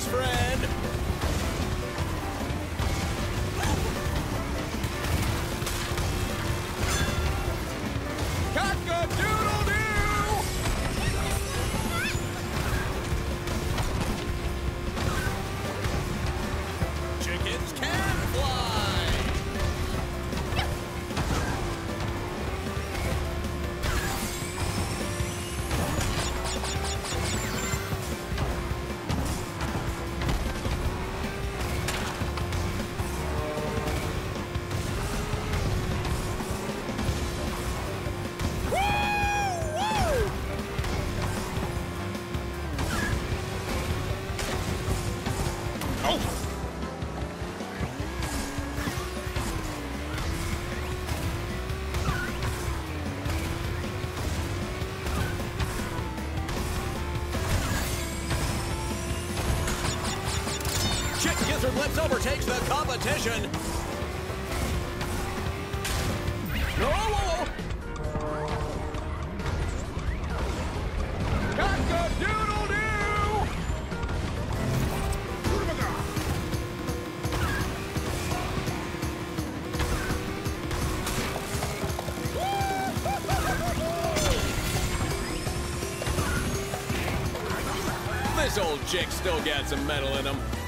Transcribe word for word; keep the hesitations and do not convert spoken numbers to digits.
Cheers, friend! Cock-a-doodle-doo! Chickens can fly! Gizzard Lips overtakes the competition. No, whoa, whoa. Cock-a-doodle-doo! This old chick still got some metal in him.